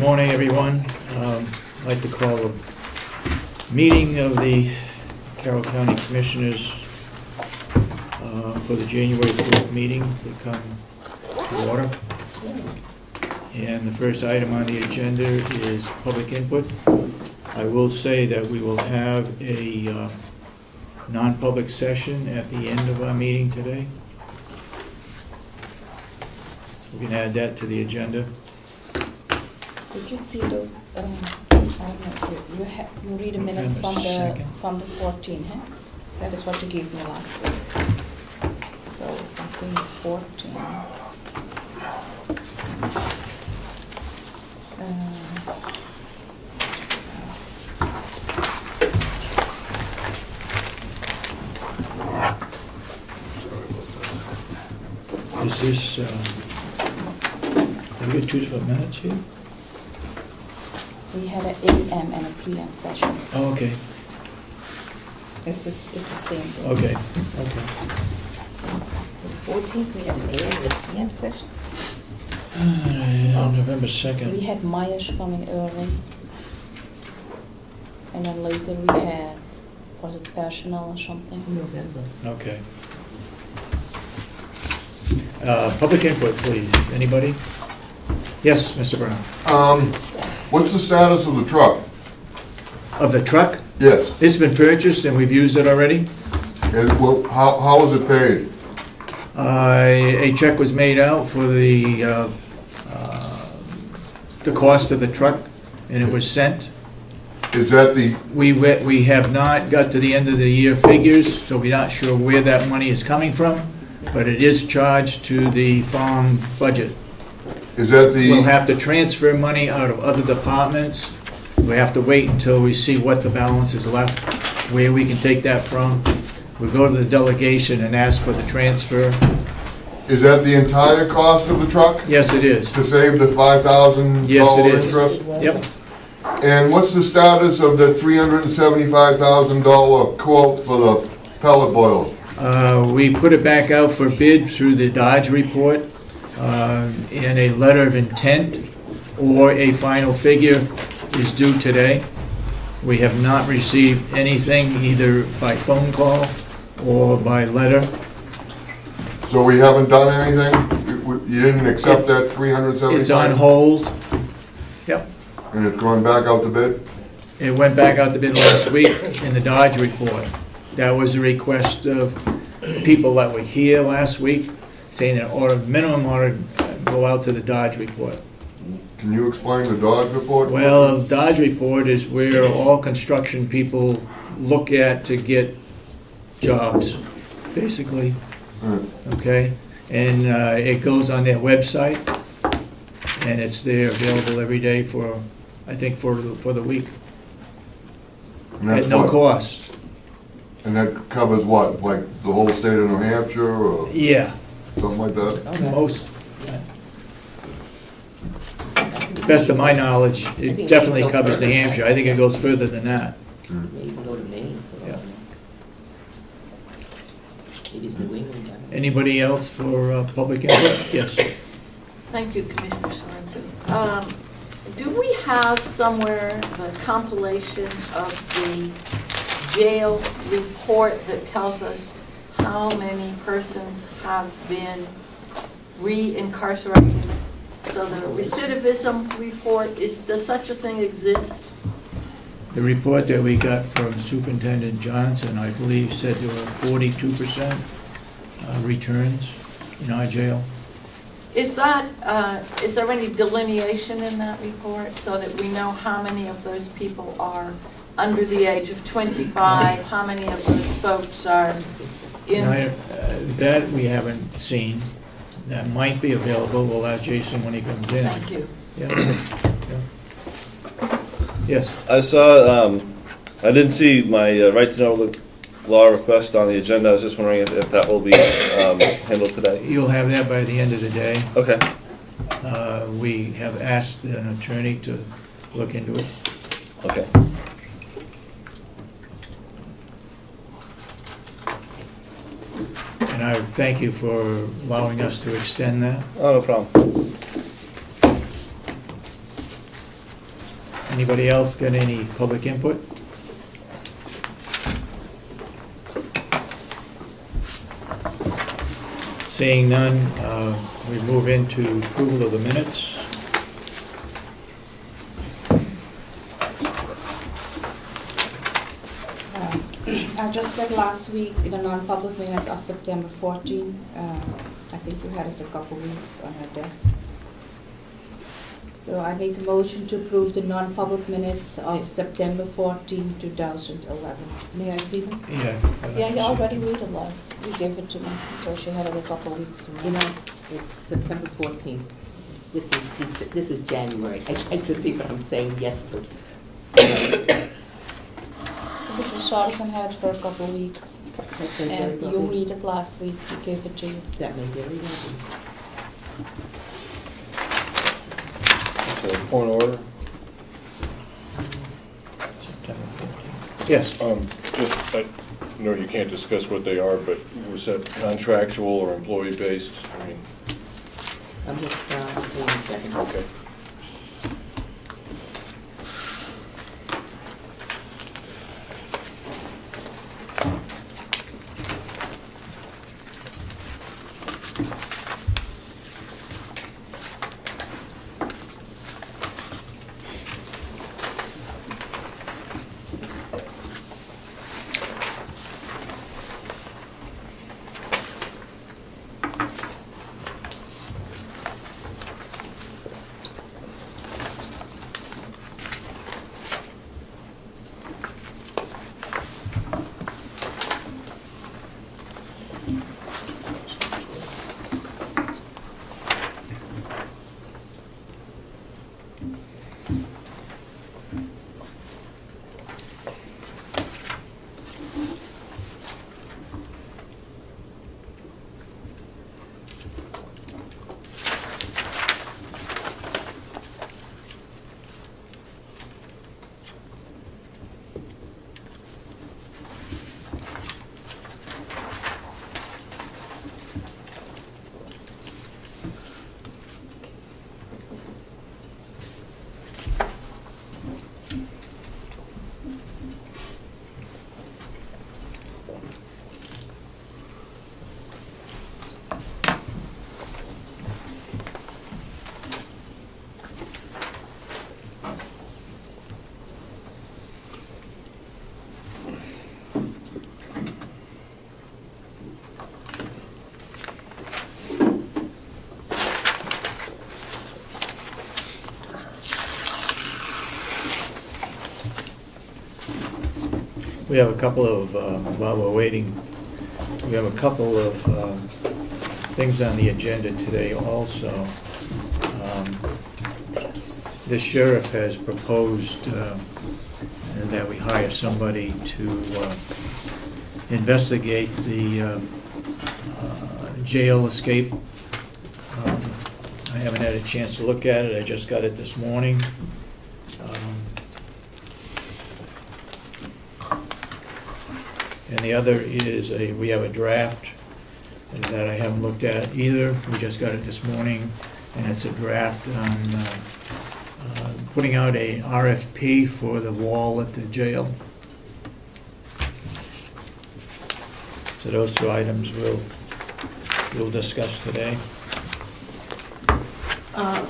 Good morning, everyone. I'd like to call a meeting of the Carroll County Commissioners for the January 4th meeting to come to order. And the first item on the agenda is public input. I will say that we will have a non-public session at the end of our meeting today. We can add that to the agenda. Did you see those? You read the minutes from the 14th, huh? That is what you gave me last week. So I think 14. Is this? Have we got two different minutes here? We had an AM and a PM session. Oh, okay. It's the same thing. Okay. Okay. The 14th we had an AM and a PM session. On November 2nd. We had Myers coming early. And then later we had, was it personnel or something? November. Okay. Public input, please. Anybody? Yes, Mr. Brown. What's the status of the truck? Of the truck? Yes. It's been purchased and we've used it already. And well, how was it paid? A check was made out for the cost of the truck, and it was sent. Is that the? We have not got to the end of the year figures, so we're not sure where that money is coming from, but it is charged to the farm budget. Is that the? We'll have to transfer money out of other departments. We have to wait until we see what the balance is left, where we can take that from. We'll go to the delegation and ask for the transfer. Is that the entire cost of the truck? Yes, it is. To save the $5,000 interest? Yep. And what's the status of the $375,000 quote for the pellet boiler? We put it back out for bid through the Dodge Report. And a letter of intent or a final figure is due today. We have not received anything either by phone call or by letter. So we haven't done anything? You didn't accept that $375,000? It's on hold. Yep. And it's going back out to bid? It went back out to bid last week in the Dodge Report. That was a request of people that were here last week, saying that minimum order go out to the Dodge Report. Can you explain the Dodge Report? Well, the Dodge Report is where all construction people look at to get jobs, basically. Right. Okay, and it goes on their website, and it's there available every day for, I think, for the week. At no cost. And that covers what, like the whole state of New Hampshire? Or? Yeah. Something like that. Okay. Most. Yeah. Best of my knowledge, it definitely covers New Hampshire. I think it goes further than that. Mm. Maybe go to Maine. Yeah. It is New England. Anybody else for public input? Yes. Thank you, Commissioner Sorensen. Do we have somewhere the compilation of the jail report that tells us how many persons have been re-incarcerated? So the recidivism report, does such a thing exist? The report that we got from Superintendent Johnson, I believe, said there were 42% returns in our jail. Is that, is there any delineation in that report so that we know how many of those people are under the age of 25, how many of those folks are in? That we haven't seen. That might be available. We'll ask Jason when he comes in. Thank you. Yeah. Yeah. Yes. I saw, I didn't see my right to know law request on the agenda. I was just wondering if that will be handled today. You'll have that by the end of the day. Okay. We have asked an attorney to look into it. Okay. And I thank you for allowing us to extend that. Oh, no problem. Anybody else got any public input? Seeing none, we move into approval of the minutes. I just said last week in the non-public minutes of September 14, I think you had it a couple weeks on our desk. So I make a motion to approve the non-public minutes of September 14, 2011. May I see them? Yeah, you already read them last. You gave it to me because you had it a couple weeks ago. You know, it's September 14. This is January. I hate to see what I'm saying yesterday. Commissioner Sorensen had it for a couple of weeks. And you read it last week. You gave it to you. That may be a reason. Point of order. Yes. Just, I know you can't discuss what they are, but was that contractual or employee-based? I mean, I'm just one second. Okay. We have a couple of, while we're waiting, we have a couple of things on the agenda today also. The sheriff has proposed that we hire somebody to investigate the jail escape. I haven't had a chance to look at it. I just got it this morning. And the other is we have a draft that I haven't looked at either. We just got it this morning, and it's a draft on putting out a RFP for the wall at the jail. So those two items we'll discuss today.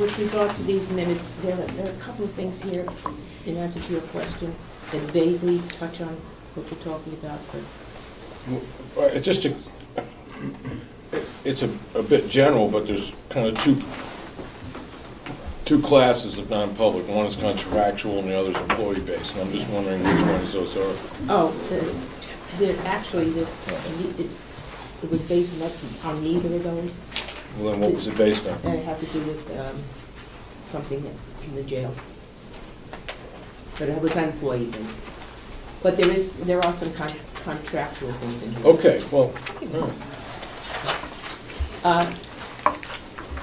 With regard to these minutes, there are a couple of things here in answer to your question that vaguely touch on what you're talking about, but it's just a bit general, but there's kind of two classes of non-public. One is contractual, and the other is employee-based. And I'm just wondering which ones those are. Oh, it was based on neither of those. Well, then what was it based on? It had to do with something in the jail, but it was employee-based. But there are some contractual things in here. Okay, well,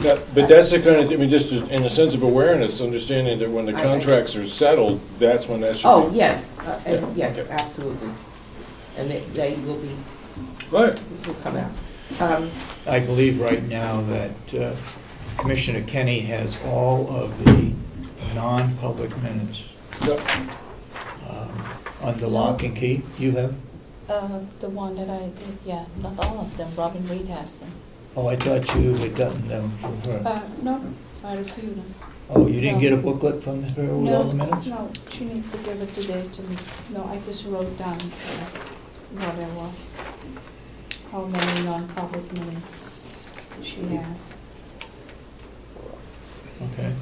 yeah. But that's the kind of, I mean, just in a sense of awareness, understanding that when the contracts are settled, that's when that should be. Oh, yes, yes, okay. Absolutely. And they will be, right. Will come out. I believe right now that Commissioner Kenney has all of the non-public minutes. Yep. Under lock and key, you have? The one that I did, yeah, not all of them. Robin Reade has them. Oh, I thought you had gotten them from her. No, I refused them. Oh, you didn't get a booklet from her with all the minutes? No, she needs to give it today to me. No, I just wrote down what it was, how many non-public minutes she had. Okay.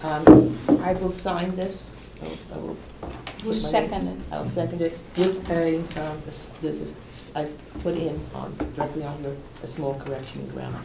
I will sign this. I will we'll second it. I'll second it with a, this is, I put in on, directly on your, a small correction in grammar.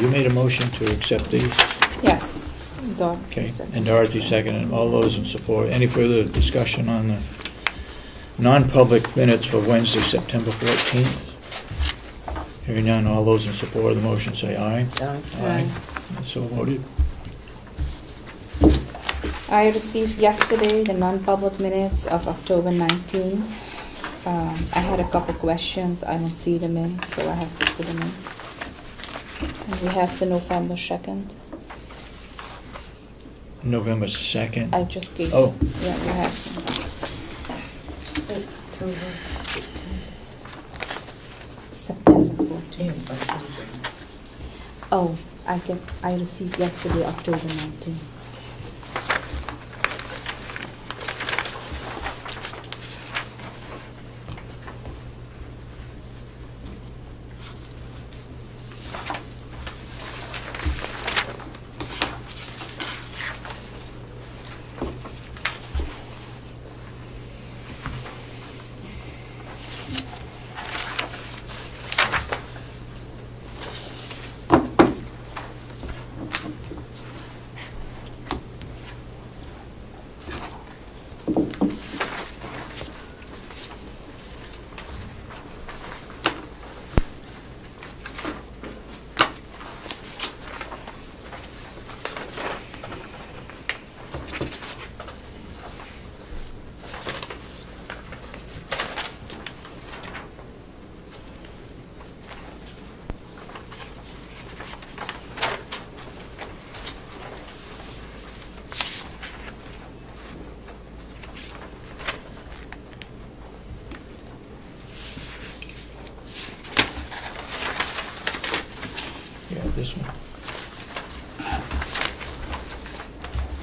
You made a motion to accept these? Yes. Okay. And Dorothy seconded. All those in support. Any further discussion on the non-public minutes for Wednesday, September 14th? Hearing none, all those in support of the motion say aye. Aye. Aye. Aye. So voted. I received yesterday the non-public minutes of October 19th. I had a couple questions. I don't see them in, so I have to put them in. And we have the November 2nd. November 2nd? I just gave. Oh. Yeah, we have. October 15th. September 14th. Oh, I received yesterday, October 19th.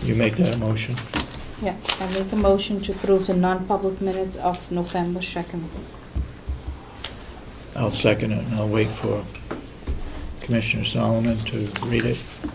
You make that motion? Yeah, I make a motion to approve the non-public minutes of November 2nd. I'll second it, and I'll wait for Commissioner Solomon to read it.